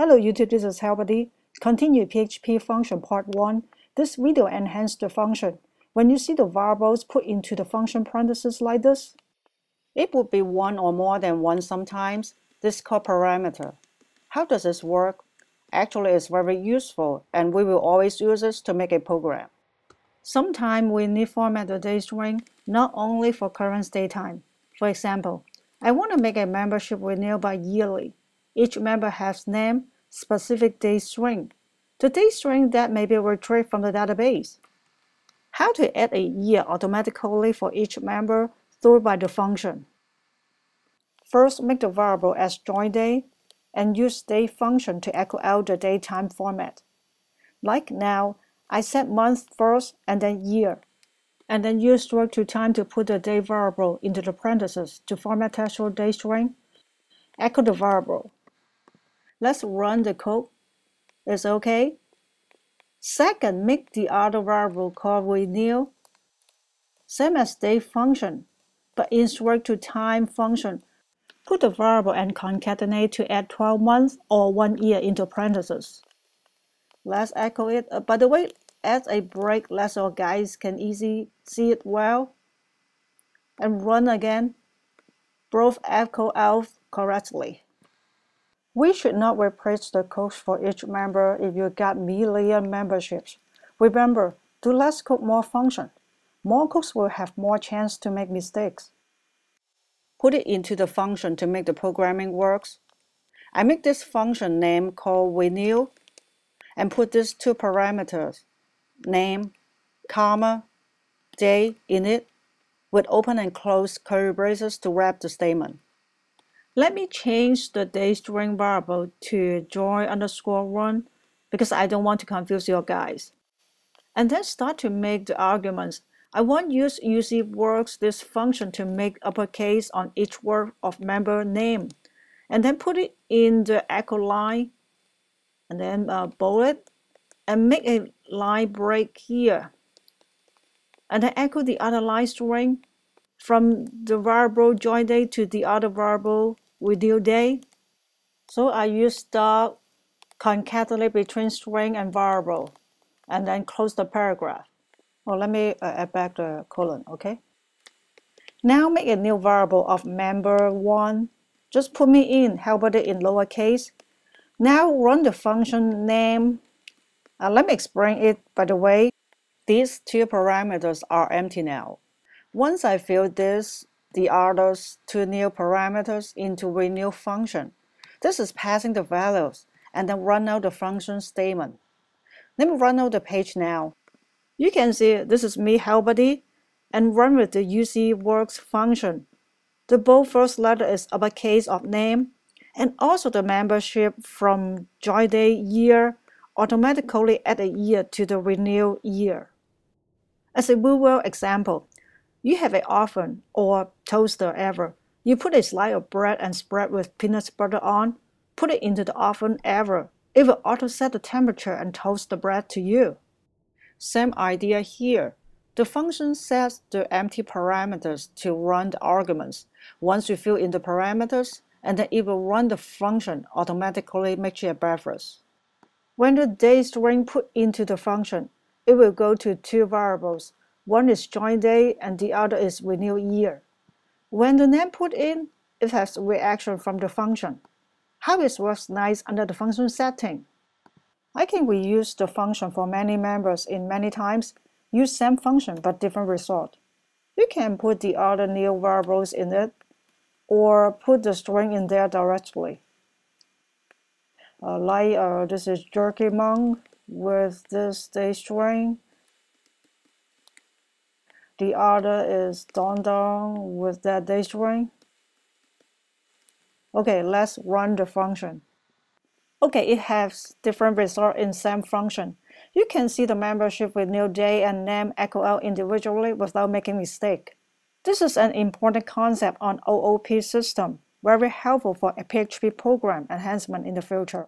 Hello YouTube, this is HellBuddy. Continue PHP function part 1. This video enhances the function. When you see the variables put into the function parentheses like this, it would be one or more than one sometimes. This is called parameter. How does this work? Actually, it's very useful and we will always use this to make a program. Sometimes we need format the date string, not only for current state time. For example, I want to make a membership renewal by yearly. Each member has name, specific date string. The date string that may be retrieved from the database. How to add a year automatically for each member through by the function. First, make the variable as joinDate and use date function to echo out the datetime format. Like now, I set month first and then year, and then use strtotime to put the date variable into the parentheses to format textual date string. Echo the variable. Let's run the code. It's okay. Second, make the other variable called renew, same as date function, but in strtotime function, put the variable and concatenate to add 12 months or 1 year into parentheses. Let's echo it. By the way, as a break, let our guys can easily see it well. And run again. Both echo out correctly. We should not replace the code for each member if you got million memberships. Remember, do less code, more function. More codes will have more chance to make mistakes. Put it into the function to make the programming works. I make this function name called renew and put these two parameters, name, comma, day in it, with open and close curly braces to wrap the statement. Let me change the date string variable to join_run because I don't want to confuse your guys. And then start to make the arguments. I want use UCWorks this function to make uppercase on each word of member name, and then put it in the echo line, and then bold it, and make a line break here, and then echo the other line string from the variable joinDate to the other variable renewDate. So I use star concatenate between string and variable, and then close the paragraph. Oh, let me add back the colon, okay? Now make a new variable of member1. Just put me in, HellBuddy in lowercase. Now run the function name. Let me explain it, by the way. These two parameters are empty now. Once I fill this, the other two new parameters into renew function. This is passing the values and then run out the function statement. Let me run out the page now. You can see this is me, HellBuddy, and run with the UCWorks function. The bold first letter is uppercase of name, and also the membership from joinDate year automatically add a year to the renew year. As a real world example, you have an oven or toaster ever. You put a slice of bread and spread with peanut butter on, put it into the oven ever. It will auto set the temperature and toast the bread to you. Same idea here. The function sets the empty parameters to run the arguments. Once you fill in the parameters, and then it will run the function automatically, make you a breakfast. When the date string put into the function, it will go to two variables. One is joinDate and the other is renew year. When the name put in, it has reaction from the function. How it works nice under the function setting. I can reuse the function for many members in many times, use same function but different result. You can put the other new variables in it, or put the string in there directly. This is JerkyMonk with this date string. The other is DongDong with that date string. Okay, let's run the function. Okay, it has different results in same function. You can see the membership with new day and name echo out individually without making mistake. This is an important concept on OOP system, very helpful for a PHP program enhancement in the future.